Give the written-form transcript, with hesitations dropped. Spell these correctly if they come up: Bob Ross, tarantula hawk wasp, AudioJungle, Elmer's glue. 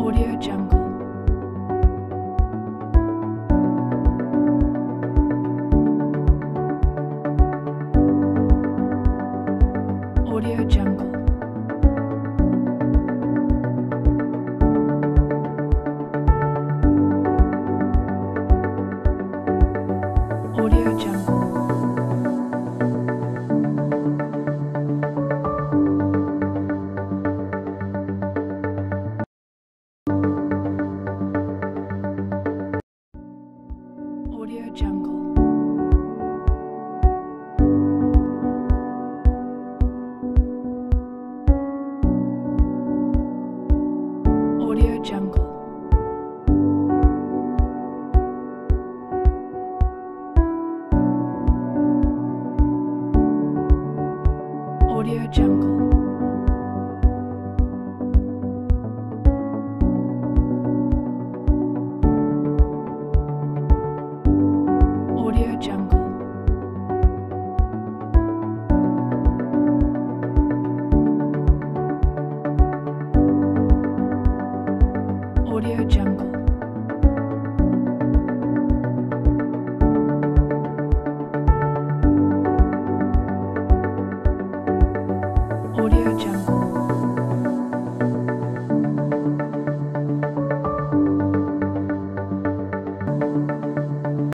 AudioJungle. AudioJungle. AudioJungle. AudioJungle. AudioJungle. AudioJungle.